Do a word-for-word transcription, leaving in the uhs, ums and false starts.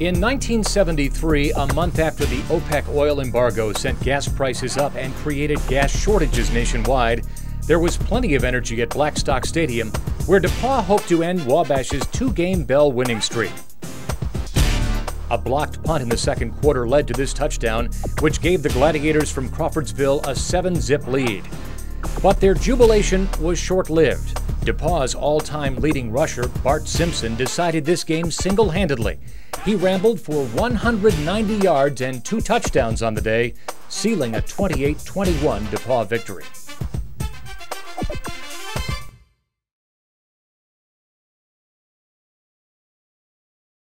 In nineteen seventy-three, a month after the OPEC oil embargo sent gas prices up and created gas shortages nationwide, there was plenty of energy at Blackstock Stadium, where DePauw hoped to end Wabash's two-game Bell winning streak. A blocked punt in the second quarter led to this touchdown, which gave the Gladiators from Crawfordsville a seven zip lead. But their jubilation was short-lived. DePauw's all-time leading rusher, Bart Simpson, decided this game single-handedly. He rambled for one hundred ninety yards and two touchdowns on the day, sealing a twenty-eight twenty-one DePauw victory.